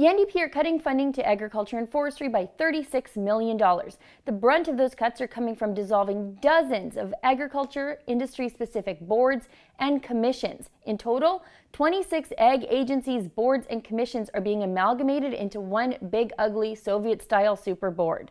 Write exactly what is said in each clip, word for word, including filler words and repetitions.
The N D P are cutting funding to agriculture and forestry by thirty-six million dollars. The brunt of those cuts are coming from dissolving dozens of agriculture industry-specific boards and commissions. In total, twenty-six ag agencies, boards, and commissions are being amalgamated into one big, ugly, Soviet-style super board.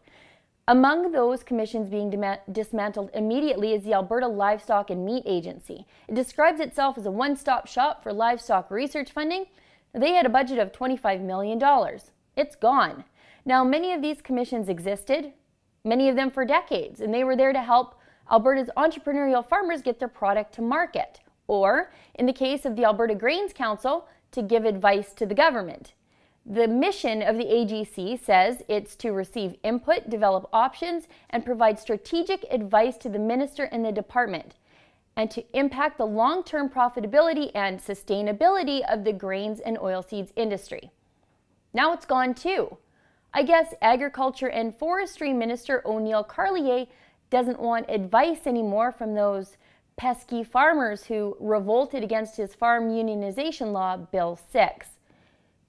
Among those commissions being dismantled immediately is the Alberta Livestock and Meat Agency. It describes itself as a one-stop shop for livestock research funding. They had a budget of twenty-five million dollars. It's gone. Now, many of these commissions existed, many of them for decades, and they were there to help Alberta's entrepreneurial farmers get their product to market, or, in the case of the Alberta Grains Council, to give advice to the government. The mission of the A G C says it's to receive input, develop options, and provide strategic advice to the minister and the department, and to impact the long-term profitability and sustainability of the grains and oilseeds industry. Now it's gone too. I guess Agriculture and Forestry Minister Oneil Carlier doesn't want advice anymore from those pesky farmers who revolted against his farm unionization law, Bill six.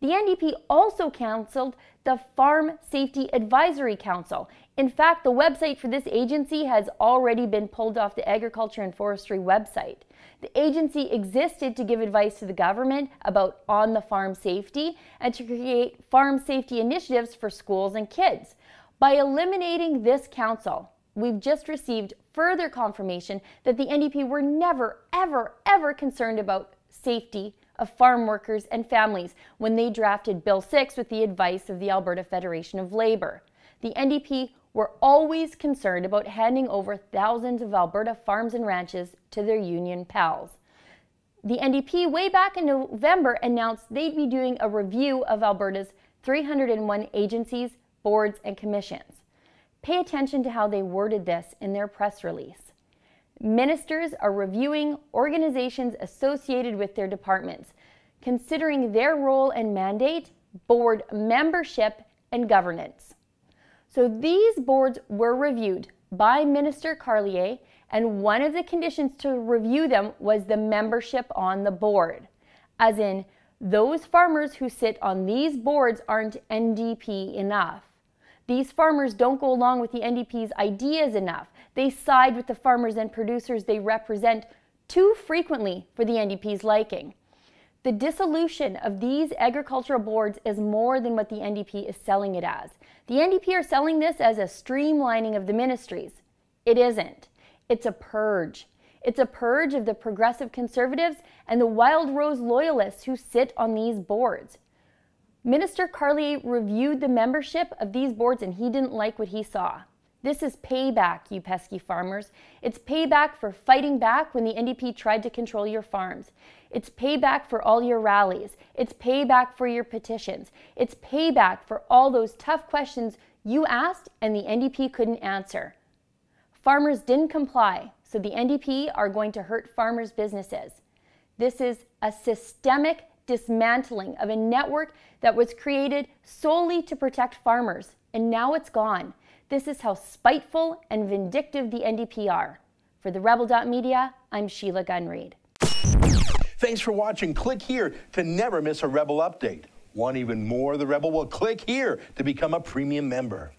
The N D P also cancelled the Farm Safety Advisory Council. In fact, the website for this agency has already been pulled off the Agriculture and Forestry website. The agency existed to give advice to the government about on-the-farm safety and to create farm safety initiatives for schools and kids. By eliminating this council, we've just received further confirmation that the N D P were never, ever, ever concerned about safety of farm workers and families when they drafted Bill six with the advice of the Alberta Federation of Labour. The N D P were always concerned about handing over thousands of Alberta farms and ranches to their union pals. The N D P, way back in November, announced they'd be doing a review of Alberta's three hundred and one agencies, boards, and commissions. Pay attention to how they worded this in their press release. Ministers are reviewing organizations associated with their departments, considering their role and mandate, board membership, and governance. So these boards were reviewed by Minister Carlier, and one of the conditions to review them was the membership on the board. As in, those farmers who sit on these boards aren't N D P enough. These farmers don't go along with the N D P's ideas enough. They side with the farmers and producers they represent too frequently for the N D P's liking. The dissolution of these agricultural boards is more than what the N D P is selling it as. The N D P are selling this as a streamlining of the ministries. It isn't. It's a purge. It's a purge of the progressive conservatives and the Wildrose loyalists who sit on these boards. Minister Carlier reviewed the membership of these boards and he didn't like what he saw. This is payback, you pesky farmers. It's payback for fighting back when the N D P tried to control your farms. It's payback for all your rallies. It's payback for your petitions. It's payback for all those tough questions you asked and the N D P couldn't answer. Farmers didn't comply, so the N D P are going to hurt farmers' businesses. This is a systemic dismantling of a network that was created solely to protect farmers, and now it's gone. This is how spiteful and vindictive the N D P are. For the rebel dot media, I'm Sheila Gunn Reid. Thanks for watching. Click here to never miss a Rebel update. Want even more of the Rebel? Well, click here to become a premium member.